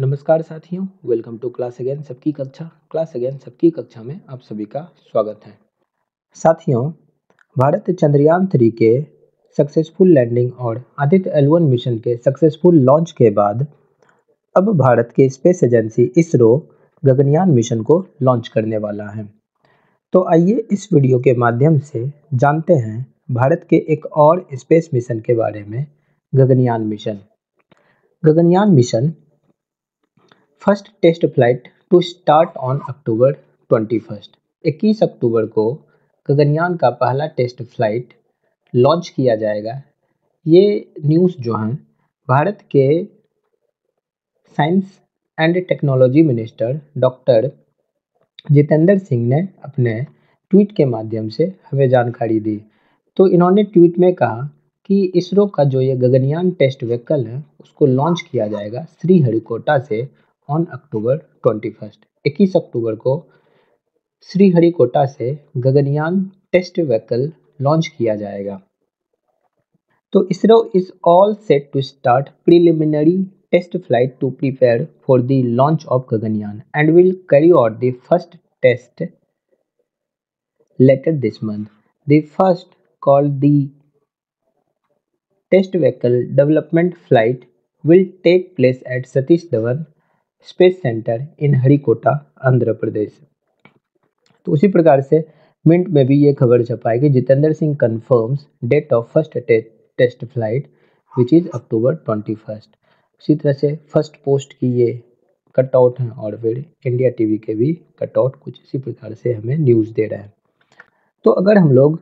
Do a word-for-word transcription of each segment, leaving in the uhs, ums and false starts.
नमस्कार साथियों, welcome to class again सबकी कक्षा। क्लास अगेन सबकी कक्षा में आप सभी का स्वागत है। साथियों, भारत चंद्रयान थ्री के सक्सेसफुल लैंडिंग और आदित्य एल वन मिशन के सक्सेसफुल लॉन्च के बाद अब भारत की space agency ISRO Gaganyaan mission को लॉन्च करने वाला है। तो आइए इस वीडियो के माध्यम से जानते हैं भारत के एक और स्पेस मिशन के बारे में, Gaganyaan mission. Gaganyaan mission first test flight to start on October twenty first. इक्कीस अक्टूबर को गगनयान का पहला टेस्ट फ्लाइट लॉन्च किया जाएगा। ये न्यूज़ जो है भारत के science and technology minister doctor Jitendra Singh ने अपने ट्वीट के माध्यम से हमें जानकारी दी। तो इन्होंने ट्वीट में कहा कि इसरो का जो ये गगनयान टेस्ट व्हीकल है उसको लॉन्च किया जाएगा श्रीहरिकोटा से ऑन अक्टूबर ट्वेंटी फर्स्ट। इक्कीस अक्टूबर को श्रीहरिकोटा से गगनयान टेस्ट व्हीकल लॉन्च किया जाएगा। तो ISRO is all set to start preliminary test flight to prepare for the launch of Gaganyaan and will carry out the first test later this month. The first called the test vehicle development flight will take place at Satish Dhawan space centre in Harikota, Andhra Pradesh. तो उसी प्रकार से mint में भी ये खबर छपाई कि Jitendra Singh confirms date of first test flight which is October twenty first. उसी तरह से फर्स्ट पोस्ट की ये कट आउट हैं और फिर इंडिया टीवी के भी कट आउट कुछ इसी प्रकार से हमें न्यूज़ दे रहे हैं। तो अगर हम लोग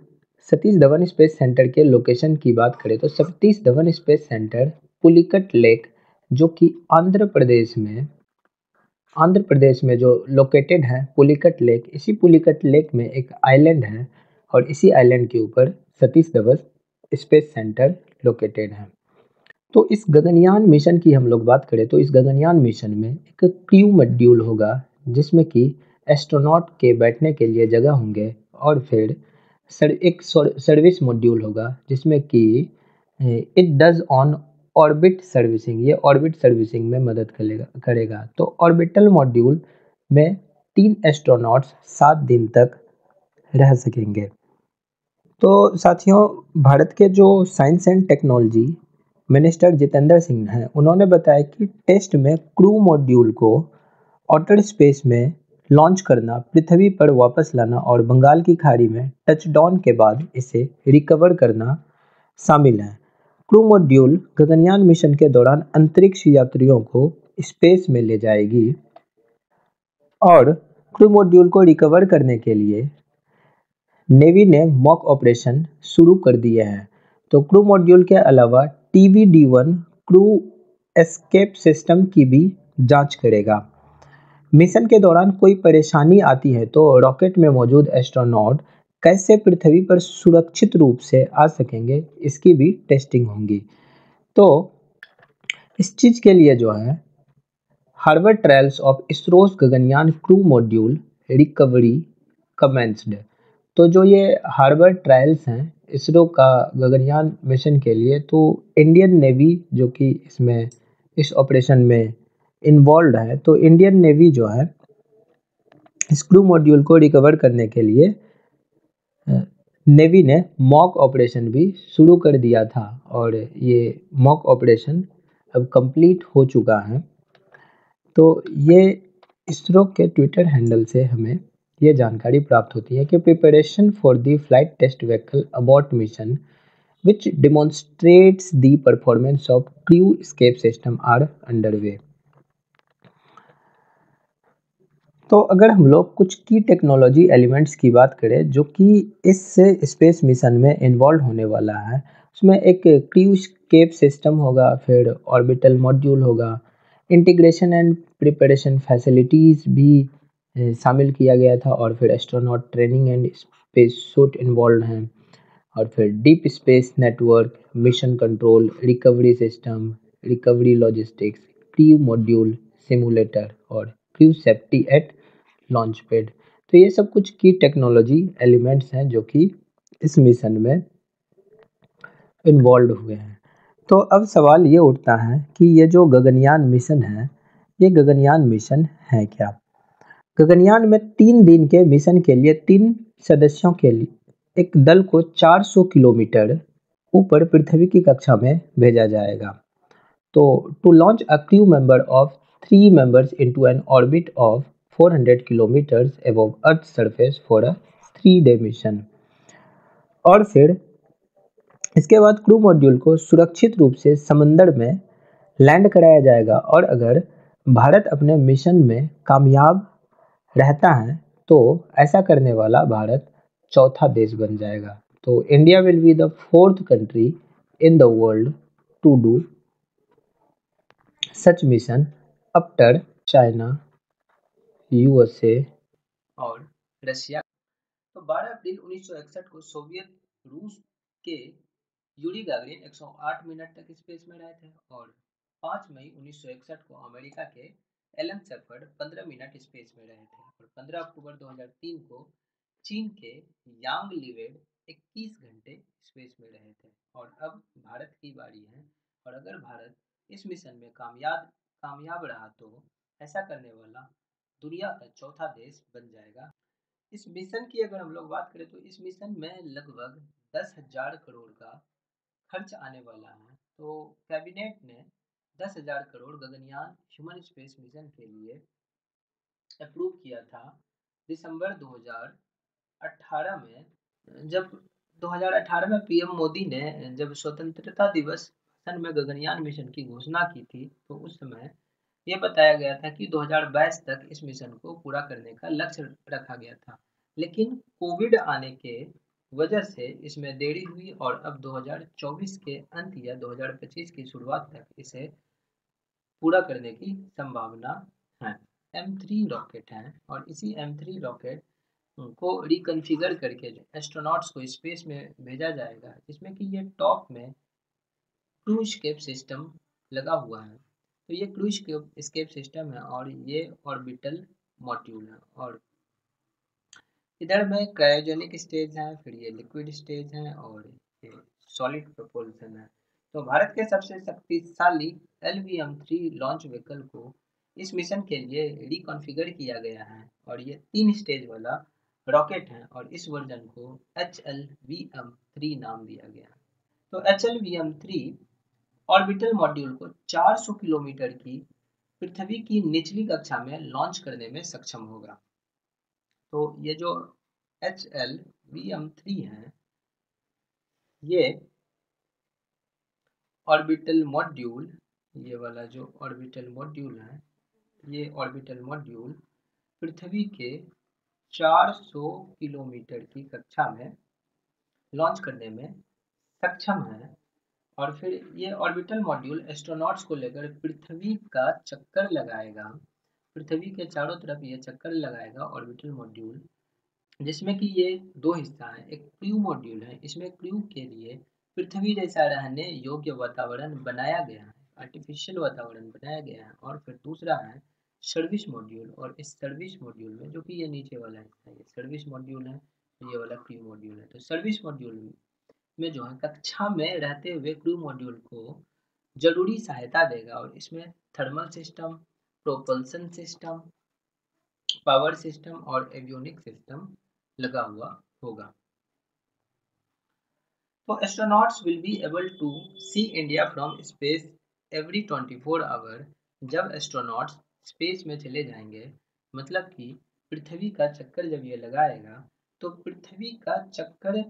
सतीश धवन स्पेस सेंटर के लोकेशन की बात करें तो Satish Dhawan space centre Pulicat lake, जो कि आंध्र प्रदेश में आंध्र प्रदेश में जो लोकेटेड है पुलिकट लेक, इसी पुलिकट लेक में एक आइलैंड है और इसी आइलैंड के ऊपर Satish Dhawan space centre located है। तो इस गगनयान मिशन की हम लोग बात करें तो इस गगनयान मिशन में एक क्रू मॉड्यूल होगा जिसमें कि एस्ट्रोनॉट के बैठने के लिए जगह होंगे और फिर एक सर्विस मॉड्यूल होगा जिसमें कि it does on orbit servicing, ये ऑर्बिट सर्विसिंग में मदद करेगा करेगा तो ऑर्बिटल मॉड्यूल में तीन एस्ट्रोनॉट्स सात दिन तक रह सकेंगे। तो साथियों, भारत के जो science and technology minister Jitendra Singh हैं उन्होंने बताया कि टेस्ट में क्रू मॉड्यूल को आउटर स्पेस में लॉन्च करना, पृथ्वी पर वापस लाना और बंगाल की खाड़ी में टचडाउन के बाद इसे रिकवर करना शामिल है। क्रू मॉड्यूल गगनयान मिशन के दौरान अंतरिक्ष यात्रियों को स्पेस में ले जाएगी और क्रू मॉड्यूल को रिकवर करने के लिए नेवी ने मॉक ऑपरेशन शुरू कर दिए हैं। तो क्रू मॉड्यूल के अलावा TV D one crew escape system की भी जांच करेगा। मिशन के दौरान कोई परेशानी आती है तो रॉकेट में मौजूद एस्ट्रोनॉट कैसे पृथ्वी पर सुरक्षित रूप से आ सकेंगे इसकी भी टेस्टिंग होगी। तो इस चीज़ के लिए जो है harbour trials of इसरोस Gaganyaan crew module recovery commenced. तो जो ये हार्बर ट्रायल्स हैं इसरो का गगनयान मिशन के लिए, तो इंडियन नेवी जो कि इसमें इस ऑपरेशन में इन्वॉल्व है, तो इंडियन नेवी जो है इस क्रू मॉड्यूल को रिकवर करने के लिए नेवी ने मॉक ऑपरेशन भी शुरू कर दिया था और ये मॉक ऑपरेशन अब कंप्लीट हो चुका है। तो ये इसरो के ट्विटर हैंडल से हमें ये जानकारी प्राप्त होती है कि preparation for the flight test vehicle abort mission which demonstrates the performance of crew escape system are underway. तो अगर हम लोग कुछ की टेक्नोलॉजी एलिमेंट्स की बात करें जो कि इस स्पेस मिशन में इन्वॉल्व होने वाला है, उसमें एक क्रू एस्केप सिस्टम होगा, फिर ऑर्बिटल मॉड्यूल होगा, इंटीग्रेशन एंड प्रिपरेशन फैसिलिटीज़ भी शामिल किया गया था और फिर astronaut training and space suit involve हैं और फिर deep space network, mission control, recovery system, recovery logistics, crew module simulator और crew safety at launch pad. तो ये सब कुछ की टेक्नोलॉजी एलिमेंट्स हैं जो कि इस मिशन में इन्वॉल्व हुए हैं। तो अब सवाल ये उठता है कि ये जो गगनयान मिशन है ये गगनयान मिशन है क्या। गगनयान में तीन दिन के मिशन के लिए तीन सदस्यों के लिए एक दल को चार सौ किलोमीटर ऊपर पृथ्वी की कक्षा में भेजा जाएगा। तो to launch a crew member of three members into an orbit of four hundred kilometres above earth surface for a three day mission. और फिर इसके बाद क्रू मॉड्यूल को सुरक्षित रूप से समंदर में लैंड कराया जाएगा और अगर भारत अपने मिशन में कामयाब रहता है तो ऐसा करने वाला भारत चौथा देश बन जाएगा। तो India will be the fourth country in the world to do such mission after China, USA और रशिया। तो बारह अप्रैल उन्नीस सौ इकसठ को सोवियत रूस के यूरी गागरिन एक सौ आठ मिनट तक स्पेस में रहे थे और पाँच मई उन्नीस सौ इकसठ को अमेरिका के एलन शेफर्ड पंद्रह मिनट स्पेस में रहे थे और पंद्रह अक्टूबर दो हज़ार तीन को चीन के यांग लिवे इक्कीस घंटे स्पेस में रहे थे। और अब भारत की बारी है और अगर भारत इस मिशन में कामयाब कामयाब रहा तो ऐसा करने वाला दुनिया का चौथा देश बन जाएगा। इस मिशन की अगर हम लोग बात करें तो इस मिशन में लगभग दस हजार करोड़ का खर्च आने वाला है। तो कैबिनेट ने दस हजार crore Gaganyaan human space mission के लिए अप्रूव किया था दिसंबर दो हज़ार अठारह में, जब दो हज़ार अठारह में पीएम मोदी ने जब स्वतंत्रता दिवस भाषण में गगनयान मिशन की घोषणा की थी तो उस समय ये बताया गया था कि दो हज़ार बाईस तक इस मिशन को पूरा करने का लक्ष्य रखा गया था, लेकिन कोविड आने के वजह से इसमें देरी हुई और अब दो हज़ार चौबीस के अंत या दो हज़ार पच्चीस की शुरुआत तक इसे पूरा करने की संभावना है। एम थ्री रॉकेट है और इसी एम थ्री रॉकेट को रिकॉन्फ़िगर करके एस्ट्रोनॉट्स को स्पेस में भेजा जाएगा, जिसमें कि ये टॉप में टू एस्केप सिस्टम लगा हुआ है। तो ये क्रूज एस्केप सिस्टम है और ये ऑर्बिटल मॉड्यूल है और इधर में क्रायोजेनिक स्टेज है, फिर ये लिक्विड स्टेज है और ये सॉलिड प्रपोल्शन है। तो भारत के सबसे शक्तिशाली L V M three launch vehicle को इस मिशन के लिए रिकॉन्फ़िगर किया गया है और ये तीन स्टेज वाला रॉकेट है और इस वर्जन को H L V M three नाम दिया गया है। तो H L V M three orbital module को चार सौ किलोमीटर की पृथ्वी की निचली कक्षा में लॉन्च करने में सक्षम होगा। तो ये जो H L V M three है ये ऑर्बिटल मॉड्यूल, ये वाला जो ऑर्बिटल मॉड्यूल है ये ऑर्बिटल मॉड्यूल पृथ्वी के चार सौ किलोमीटर की कक्षा में लॉन्च करने में सक्षम है। और फिर ये ऑर्बिटल मॉड्यूल एस्ट्रोनॉट्स को लेकर पृथ्वी का चक्कर लगाएगा, पृथ्वी के चारों तरफ ये चक्कर लगाएगा ऑर्बिटल मॉड्यूल, जिसमें कि ये दो हिस्सा हैं। एक क्रू मॉड्यूल है, इसमें क्रू के लिए पृथ्वी जैसा रहने योग्य वातावरण बनाया गया है, आर्टिफिशियल वातावरण बनाया गया है। और फिर दूसरा है सर्विस मॉड्यूल और इस सर्विस मॉड्यूल में जो कि ये नीचे वाला हिस्सा है ये सर्विस मॉड्यूल है, ये वाला क्रू मॉड्यूल है। तो सर्विस मॉड्यूल में जो है कक्षा में रहते हुए क्रू मॉड्यूल को जरूरी सहायता देगा और इसमें thermal system, propulsion system, power system और एवियोनिक सिस्टम लगा हुआ होगा। तो astronauts will be able to see India from space every twenty four hour. जब एस्ट्रोनॉट्स स्पेस में चले जाएंगे, मतलब कि पृथ्वी का चक्कर जब ये लगाएगा तो पृथ्वी का चक्कर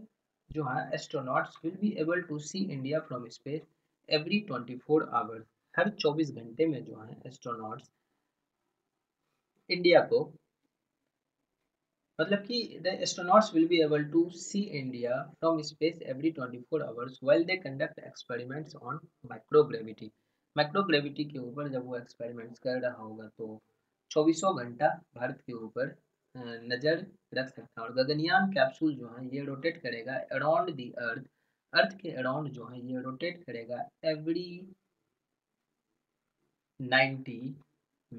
जो है astronauts will be able to see India from space every twenty four hours. हर चौबीस घंटे में जो है एस्ट्रोनॉट्स इंडिया को, मतलब कि the astronauts will be able to see India from space every twenty four hours while they conduct experiments on microgravity. Microgravity के ऊपर जब वो एक्सपेरिमेंट्स कर रहा होगा तो चौबीसों घंटा भारत के ऊपर नज़र रख सकता है। और गगनयान कैप्सूल जो है ये रोटेट करेगा अराउंड दी अर्थ, अर्थ के अराउंड जो है ये रोटेट करेगा एवरी नब्बे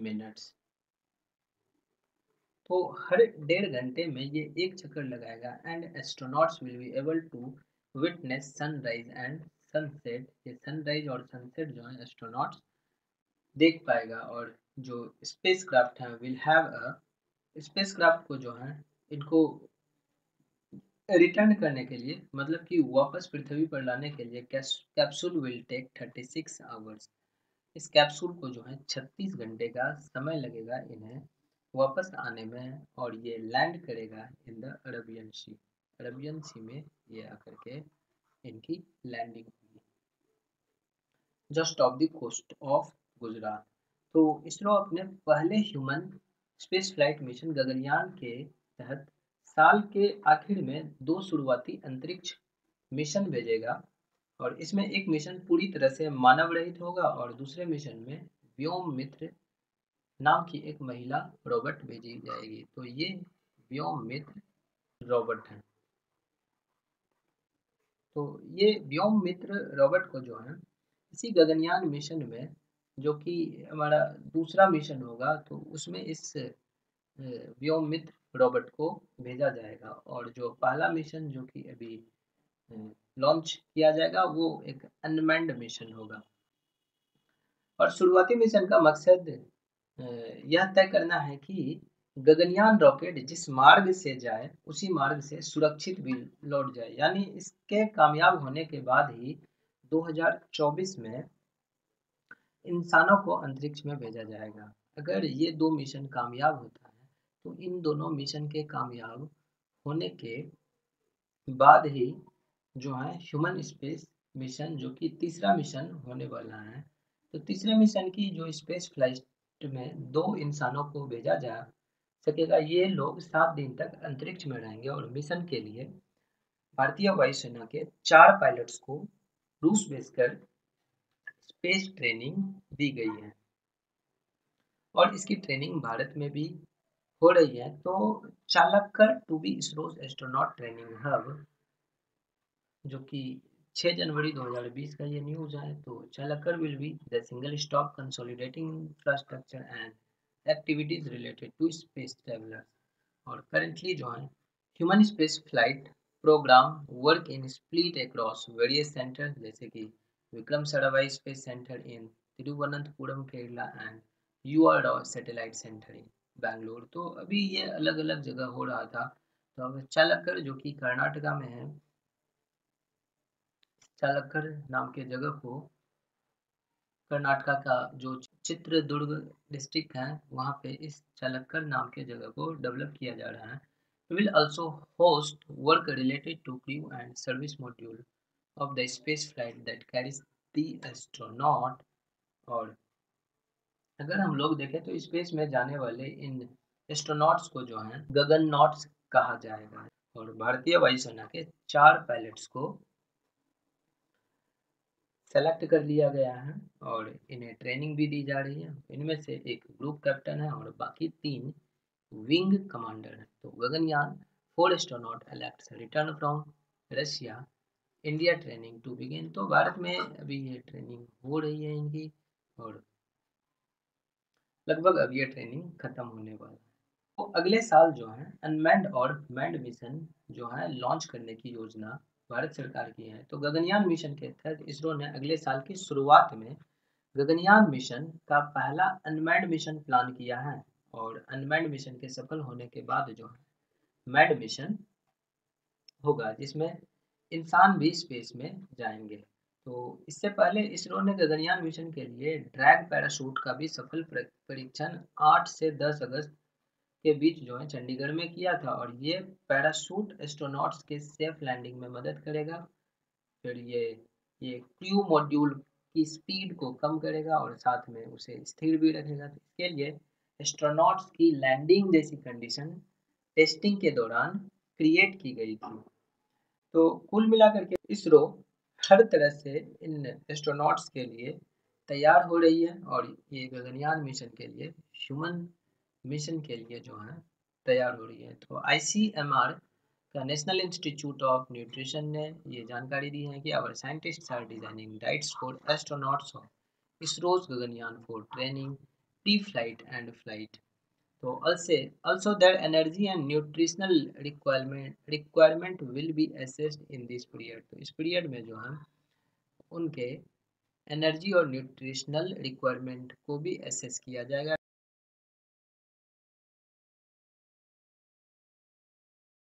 मिनट्स। तो हर डेढ़ घंटे में ये एक चक्कर लगाएगा। And astronauts will be able to witness sunrise and sunset. ये सनराइज और सनसेट जो है एस्ट्रोनॉट्स देख पाएगा और जो स्पेसक्राफ्ट है विल हैव अ स्पेसक्राफ्ट को जो है इनको रिटर्न करने के लिए मतलब कि वापस पृथ्वी पर लाने के लिए capsule will take thirty six hours. इस कैप्सूल को जो है छत्तीस घंटे का समय लगेगा इन्हें वापस आने में और ये लैंड करेगा in the Arabian sea. Arabian sea में ये आकर के इनकी लैंडिंग होगी just off the coast of Gujarat. तो इसरो अपने पहले human space flight mission Gaganyaan के तहत साल के आखिर में दो शुरुआती अंतरिक्ष मिशन भेजेगा और इसमें एक मिशन पूरी तरह से मानव रहित होगा और दूसरे मिशन में व्योममित्र नाम की एक महिला रोबोट भेजी जाएगी। तो ये व्योममित्र रोबोट है। तो ये व्योममित्र रोबोट को जो है इसी गगनयान मिशन में जो कि हमारा दूसरा मिशन होगा तो उसमें इस व्योममित्र रोबोट को भेजा जाएगा और जो पहला मिशन जो कि अभी लॉन्च किया जाएगा वो एक अनमैन्ड मिशन होगा। और शुरुआती मिशन का मकसद यह तय करना है कि गगनयान रॉकेट जिस मार्ग से जाए उसी मार्ग से सुरक्षित भी लौट जाए। यानी इसके कामयाब होने के बाद ही दो हज़ार चौबीस में इंसानों को अंतरिक्ष में भेजा जाएगा। अगर ये दो मिशन कामयाब होता है तो इन दोनों मिशन के कामयाब होने के बाद ही जो है ह्यूमन स्पेस मिशन जो कि तीसरा मिशन होने वाला है तो तीसरे मिशन की जो स्पेस फ्लाइट में दो इंसानों को भेजा जा सकेगा। ये लोग सात दिन तक अंतरिक्ष में रहेंगे और मिशन के लिए भारतीय वायुसेना के चार पायलट्स को रूस भेजकर स्पेस ट्रेनिंग दी गई है और इसकी ट्रेनिंग भारत में भी हो रही है। तो Challakere to be ISRO's astronaut training hub जो कि छह जनवरी दो हज़ार बीस का ये न्यूज़ है। तो चालकर will be the single stop consolidating infrastructure and activities related to space travellers. और करेंटली जो है human space flight programme work in split across various centre जैसे कि Vikram Sarabhai space centre in Thiruvananthapuram Kerala and URO satellite centre in Bangalore. तो अभी ये अलग अलग जगह हो रहा था। तो अब चालकर जो कि कर्नाटका में है चालकर नाम के जगह को कर्नाटका का जो चित्रदुर्ग डिस्ट्रिक्ट है वहाँ पे इस चालकर नाम के जगह को डेवलप किया जा रहा है। Will also host work related to crew and service module of the space flight that carries the astronaut. और अगर हम लोग देखें तो स्पेस में जाने वाले इन एस्ट्रोनॉट्स को जो है गगननॉट्स कहा जाएगा और भारतीय वायुसेना के चार पायलट्स को सेलेक्ट कर लिया गया है और इन्हें ट्रेनिंग भी दी जा रही है। इनमें से एक ग्रुप कैप्टन है और बाकी तीन विंग कमांडर हैं। तो Gaganyaan four astronaut elects return from Russia India training to begin. तो भारत में अभी ये ट्रेनिंग हो रही है इनकी और लगभग अब ये ट्रेनिंग खत्म होने वाला है। तो अगले साल जो है अनमैन्ड और मैंड मिशन जो है लॉन्च करने की योजना भारत सरकार की है। तो गगनयान मिशन के तहत इसरो ने अगले साल की शुरुआत में गगनयान मिशन का पहला अनमैन्ड मिशन प्लान किया है और अनमैन्ड मिशन के सफल होने के बाद जो है मैंड मिशन होगा जिसमें इंसान भी स्पेस में जाएंगे। तो इससे पहले इसरो ने गगनयान मिशन के लिए ड्रैग पैराशूट का भी सफल परीक्षण आठ से दस अगस्त के बीच जो है चंडीगढ़ में किया था और ये पैराशूट एस्ट्रोनॉट्स के सेफ लैंडिंग में मदद करेगा। फिर ये ये क्रू मॉड्यूल की स्पीड को कम करेगा और साथ में उसे स्थिर भी रखेगा। इसके लिए एस्ट्रोनॉट्स की लैंडिंग जैसी कंडीशन टेस्टिंग के दौरान क्रिएट की गई थी। तो कुल मिलाकर के इसरो हर तरह से इन एस्ट्रोनॉट्स के लिए तैयार हो रही है और ये गगनयान मिशन के लिए ह्यूमन मिशन के लिए जो है तैयार हो रही है। तो आई सी एम आर का नेशनल इंस्टीट्यूट ऑफ न्यूट्रिशन ने ये जानकारी दी है कि our scientists are designing diets for astronauts of ISRO's Gaganyaan for training pre flight and flight. तो also also their energy and nutritional requirement requirement will be assessed in this period. तो इस period में जो है उनके एनर्जी और nutritional requirement को भी असेस किया जाएगा।